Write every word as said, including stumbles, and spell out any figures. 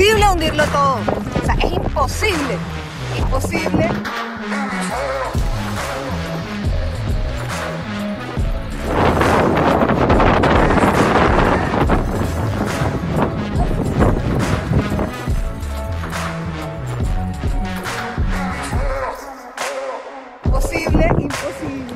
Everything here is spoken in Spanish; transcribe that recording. imposible hundirlo todo. O sea, es imposible. Imposible. Imposible, imposible.